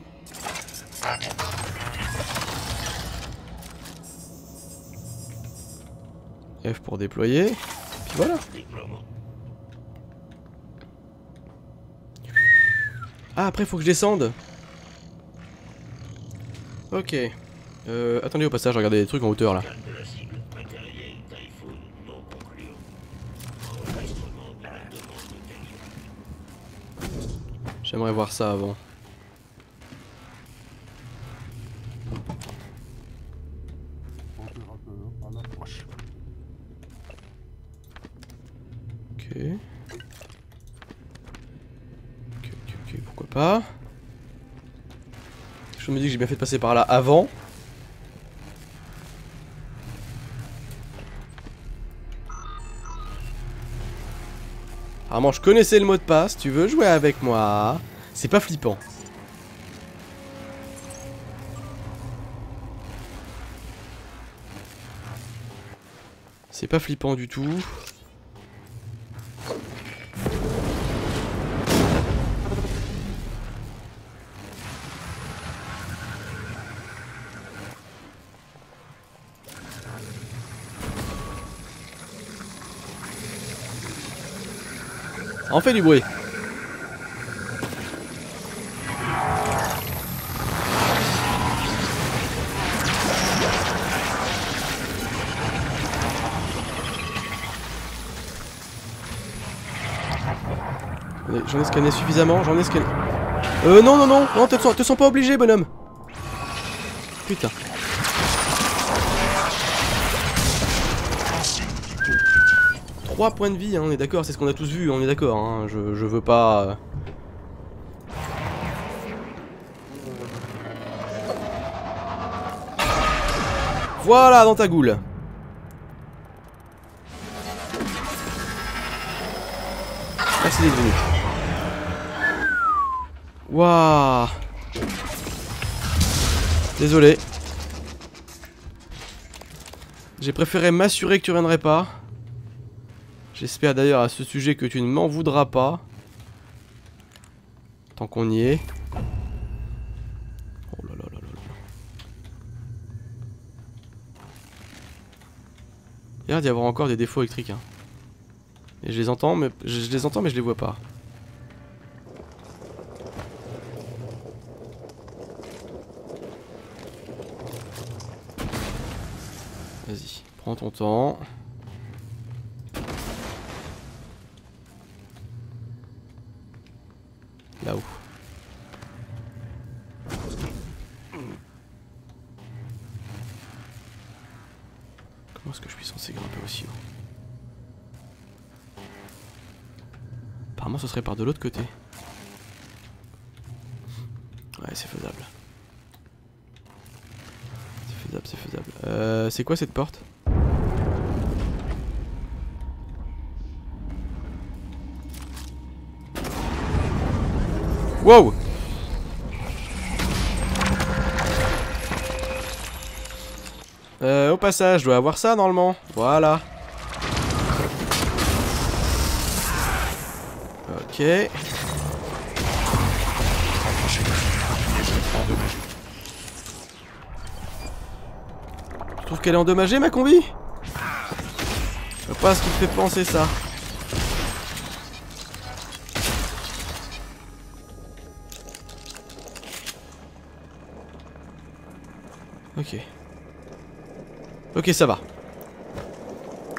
F pour déployer. Puis voilà. Ah, après faut que je descende. Ok. Euh, attendez au passage, regardez les trucs en hauteur là. J'aimerais voir ça avant. Ok. Ok, ok, ok, pourquoi pas. Je me dis que j'ai bien fait de passer par là avant. Apparemment je connaissais le mot de passe, tu veux jouer avec moi? C'est pas flippant. C'est pas flippant du tout. On fait du bruit. J'en ai scanné suffisamment, j'en ai scanné... Euh non non non, non te sens, te sens pas obligé bonhomme. Putain. trois points de vie, hein, on est d'accord, c'est ce qu'on a tous vu, on est d'accord, hein, je, je veux pas... Voilà, dans ta goule. Merci d'être venu. Waouh. Désolé. J'ai préféré m'assurer que tu reviendrais pas. J'espère d'ailleurs à ce sujet que tu ne m'en voudras pas. Tant qu'on y est. Oh là là là là là. Il y a d'y avoir encore des défauts électriques. Hein. Et je les entends, mais je, je les entends, mais je les vois pas. Vas-y, prends ton temps. Là-haut. Comment est-ce que je suis censé grimper aussi haut? Apparemment ce serait par de l'autre côté. Ouais, c'est faisable. C'est faisable, c'est faisable. Euh, c'est quoi cette porte? Wow! Euh, au passage, je dois avoir ça normalement. Voilà. Ok. Je trouve qu'elle est endommagée, ma combi. Je sais pas ce qui me fait penser ça. Ok. Ok, ça va.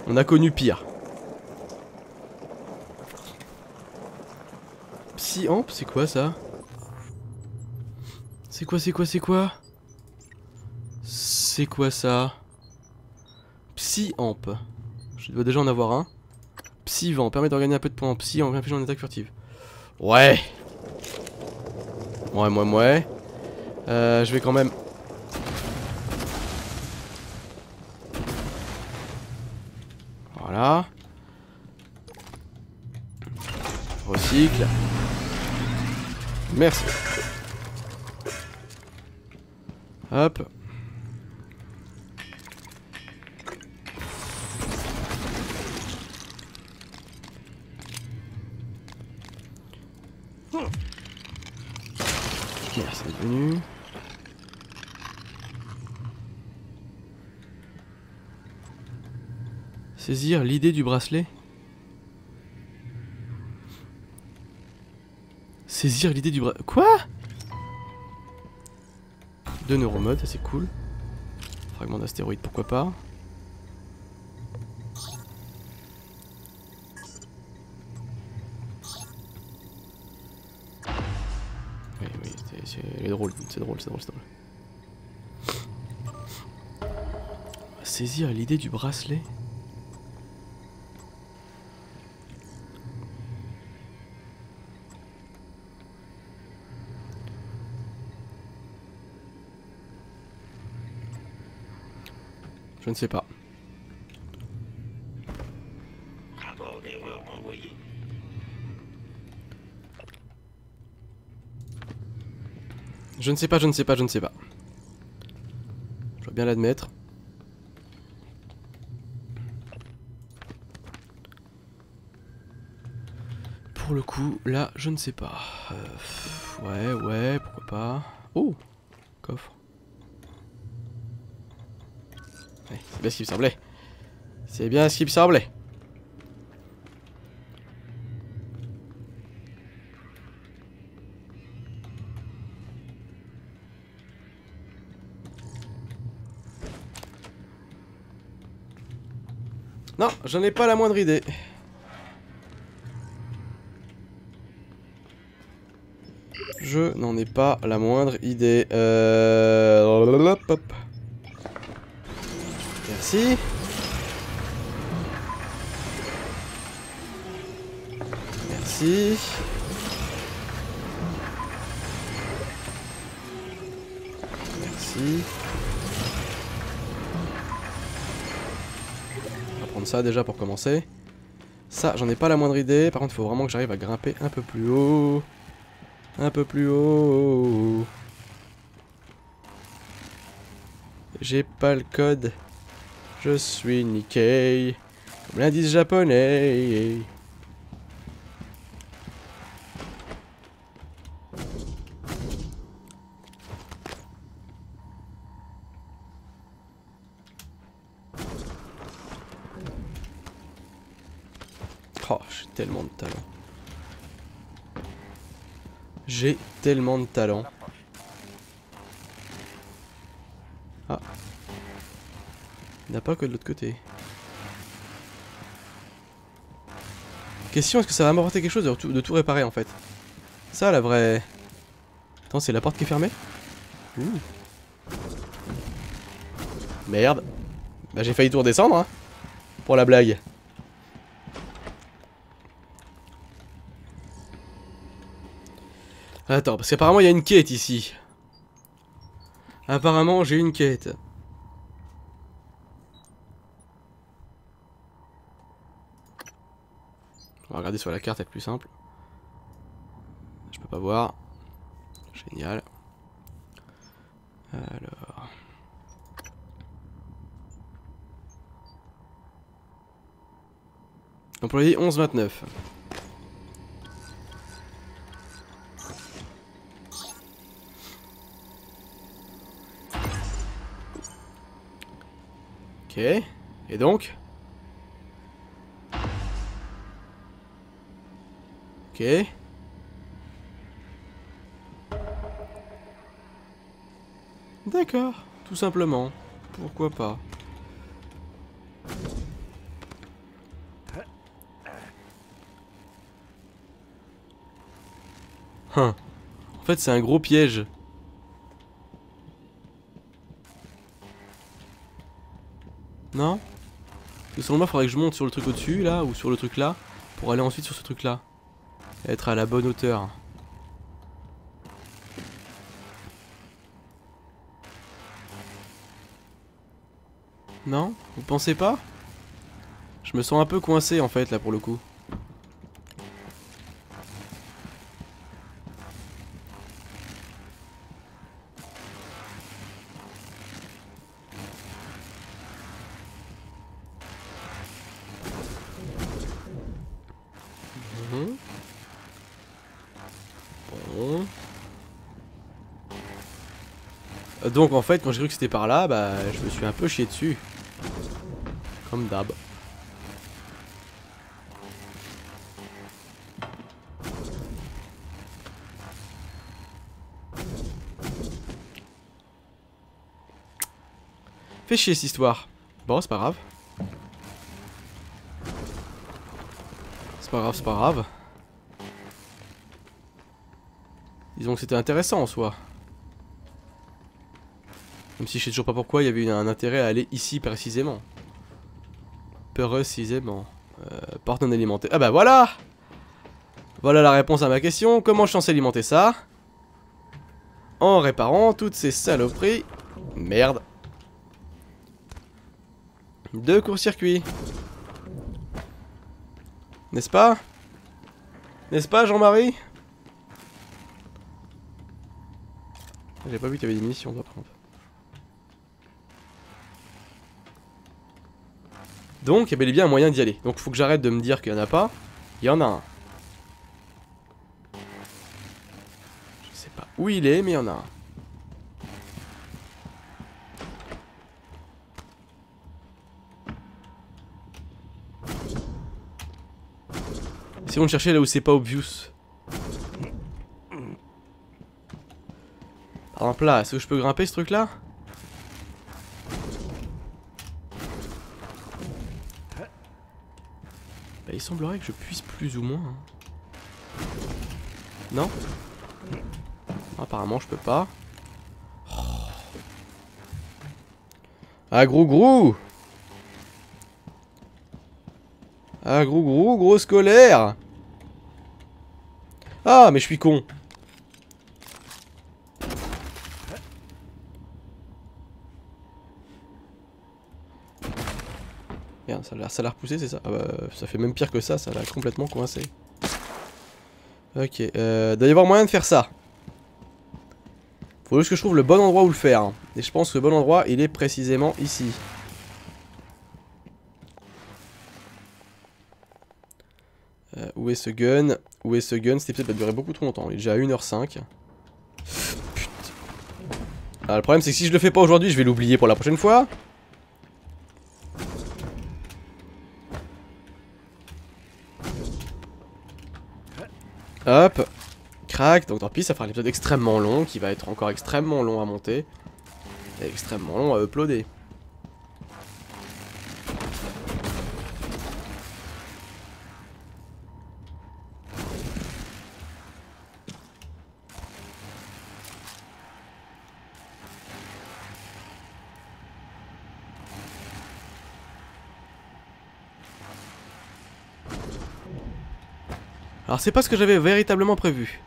On a connu pire. Psy-amp, c'est quoi ça? C'est quoi, c'est quoi, c'est quoi? C'est quoi ça? Psy-amp. Je dois déjà en avoir un. Psy-vent, permet de gagner un peu de points. Psy-amp, inflige en attaque furtive. Ouais. Ouais, ouais, ouais. Euh, je vais quand même... Voilà. Recycle. Merci. Hop. Merci d'être venu. Saisir l'idée du bracelet. Saisir l'idée du bracelet. Quoi? Deux neuromodes, c'est cool. Fragment d'astéroïde, pourquoi pas. Oui, oui, c'est drôle, c'est drôle, c'est drôle, c'est drôle. Saisir l'idée du bracelet. Je ne sais pas. Rapport d'erreur envoyé. Je ne sais pas, je ne sais pas, je ne sais pas. Je dois bien l'admettre. Pour le coup, là, je ne sais pas. Euh, ouais, ouais, pourquoi pas. Oh, coffre. Ouais, c'est bien ce qui me semblait. C'est bien ce qui me semblait. Non, j'en ai pas la moindre idée. Je n'en ai pas la moindre idée. Euh... Hop, hop. Merci. Merci. Merci. On va prendre ça déjà pour commencer. Ça, j'en ai pas la moindre idée. Par contre, il faut vraiment que j'arrive à grimper un peu plus haut. Un peu plus haut. J'ai pas le code. Je suis Nikkei, comme l'indice japonais. Oh, j'ai tellement de talent. J'ai tellement de talent. Ah. Il n'y a pas que de l'autre côté. Question, est-ce que ça va m'apporter quelque chose de tout, de tout réparer en fait? Ça la vraie... Attends, c'est la porte qui est fermée? Ouh. Merde. Bah j'ai failli tout redescendre hein. Pour la blague. Attends, parce qu'apparemment il y a une quête ici. Apparemment j'ai une quête. On va regarder sur la carte, c'est plus simple. Je peux pas voir. Génial. Alors... employé onze vingt-neuf. Ok. Et donc ? Ok. D'accord, tout simplement. Pourquoi pas. Hein. En fait, c'est un gros piège. Non ? Parce que selon moi, faudrait que je monte sur le truc au-dessus, là, ou sur le truc là, pour aller ensuite sur ce truc là. Être à la bonne hauteur. Non ? Vous pensez pas ? Je me sens un peu coincé en fait là pour le coup. Donc en fait quand j'ai cru que c'était par là, bah je me suis un peu chié dessus. Comme d'hab. Fait chier cette histoire. Bon c'est pas grave. C'est pas grave, c'est pas grave. Disons que c'était intéressant en soi. Même si je sais toujours pas pourquoi il y avait un intérêt à aller ici précisément. Précisément. Euh, porte non alimentée. Ah bah voilà. Voilà la réponse à ma question. Comment je suis censé alimenter ça? En réparant toutes ces saloperies. Merde. De court-circuit. N'est-ce pas? N'est-ce pas Jean-Marie? J'ai pas vu qu'il y avait des missions, on doit prendre. Donc il y a bel et bien un moyen d'y aller. Donc faut que j'arrête de me dire qu'il n'y en a pas. Il y en a un. Je sais pas où il est mais il y en a un. Essayons de chercher là où c'est pas obvious. Par exemple là, est-ce que je peux grimper ce truc là ? Il semblerait que je puisse plus ou moins. Non ? Apparemment, je peux pas. Oh. Ah, gros gros ! Ah, gros gros, gros scolaire ! Ah, mais je suis con ! Ça l'a repoussé, c'est ça? Ah bah, ça fait même pire que ça, ça l'a complètement coincé. Ok, euh, il doit y avoir moyen de faire ça. Faut juste que je trouve le bon endroit où le faire. Et je pense que le bon endroit, il est précisément ici. Euh, où est ce gun? Où est ce gun? Cet épisode va durer beaucoup trop longtemps, il est déjà à une heure cinq. Putain. Alors, le problème, c'est que si je le fais pas aujourd'hui, je vais l'oublier pour la prochaine fois. Hop, crac, donc tant pis, ça fera un épisode extrêmement long, qui va être encore extrêmement long à monter, et extrêmement long à uploader. Alors c'est pas ce que j'avais véritablement prévu.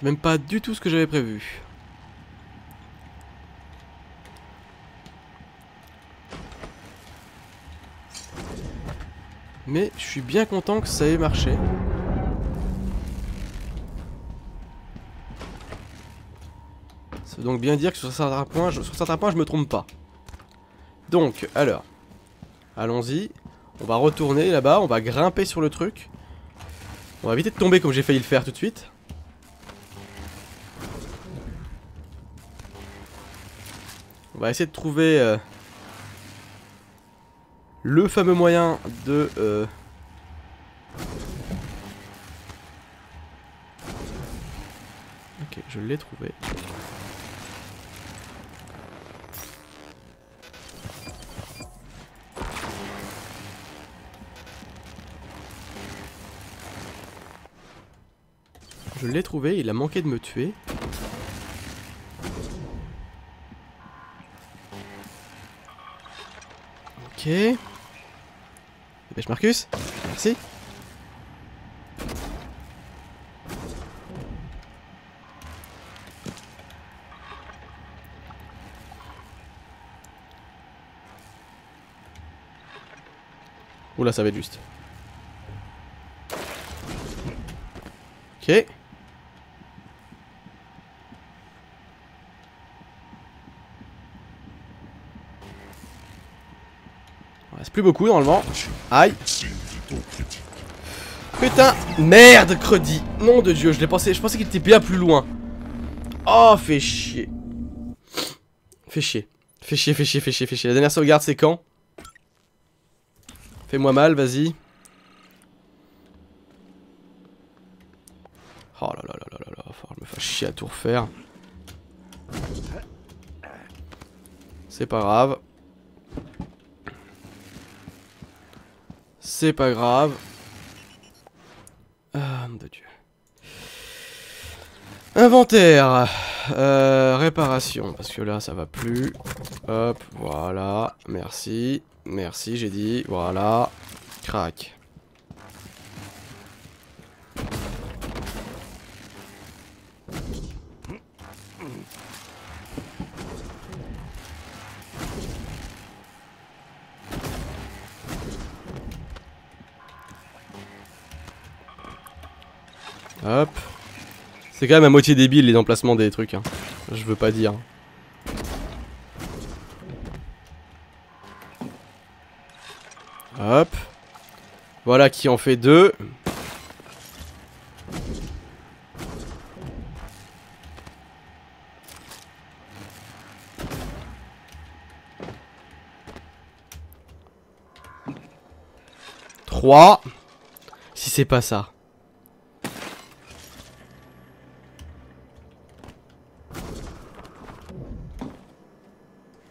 C'est même pas du tout ce que j'avais prévu. Mais je suis bien content que ça ait marché. Ça veut donc bien dire que sur certains points, je, sur certains points, je me trompe pas. Donc, alors, allons-y. On va retourner là-bas, on va grimper sur le truc. On va éviter de tomber comme j'ai failli le faire tout de suite. On va essayer de trouver... Euh le fameux moyen de euh, ok, je l'ai trouvé. Je l'ai trouvé, il a manqué de me tuer. Ok. Dépêche Marcus, merci. Oula, ça va être juste. Ok. Plus beaucoup normalement. Aïe. Putain. Merde, Cruddy. Nom de Dieu, je l'ai pensé. Je pensais qu'il était bien plus loin. Oh, fais chier. Fais chier. Fais chier, fais chier, fais chier, fais chier. La dernière sauvegarde, c'est quand? Fais-moi mal, vas-y. Oh là là là là là là. Faut me faire chier à tout refaire. C'est pas grave. C'est pas grave. Ah, mon Dieu. Inventaire. Euh, réparation. Parce que là, ça va plus. Hop, voilà. Merci. Merci, j'ai dit. Voilà. Crac. Hop. C'est quand même à moitié débile les emplacements des trucs, hein. Je veux pas dire. Hop. Voilà qui en fait deux. Trois. Si c'est pas ça.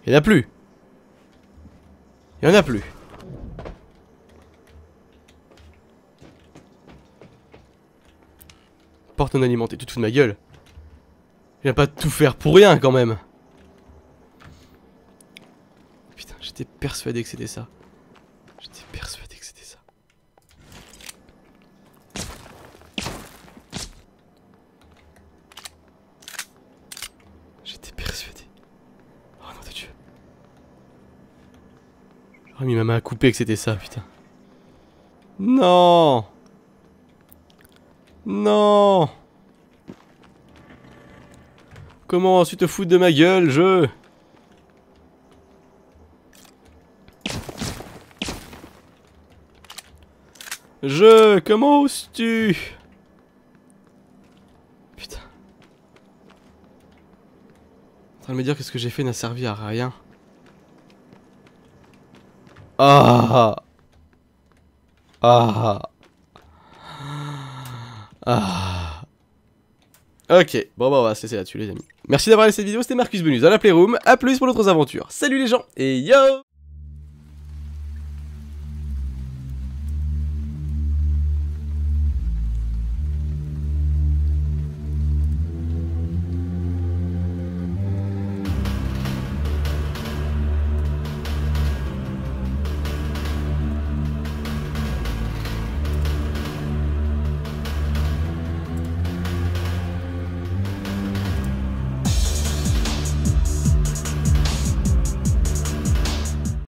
Il n'y en a plus. Il n'y en a plus. Porte non alimentée, tu te fous de ma gueule. Je viens pas de tout faire pour rien quand même. Putain, j'étais persuadé que c'était ça. J'étais persuadé que c'était ça. Oh, mais il m'a mis à couper que c'était ça, putain. Non. Non. Comment tu te fous de ma gueule, jeu? Jeu, comment oses-tu? Putain. En train de me dire que ce que j'ai fait n'a servi à rien. Ah. Ah. Ah. Ok, bon bah on va se laisser là-dessus les amis. Merci d'avoir regardé cette vidéo, c'était Marcus Bonus à la Playroom. A plus pour d'autres aventures. Salut les gens et yo.